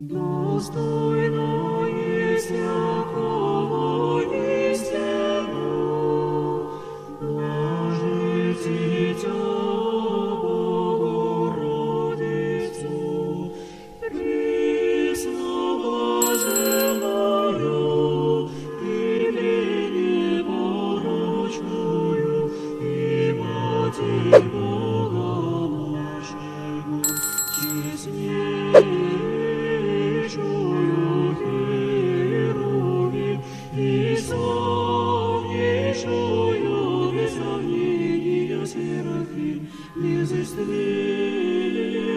Достойно есть всякого несляго, блажить дитя Богородицу, пресно желаю и ныне порочную, и Матерь Бога нашего, честнее. Без сомнения, серафим, без истины.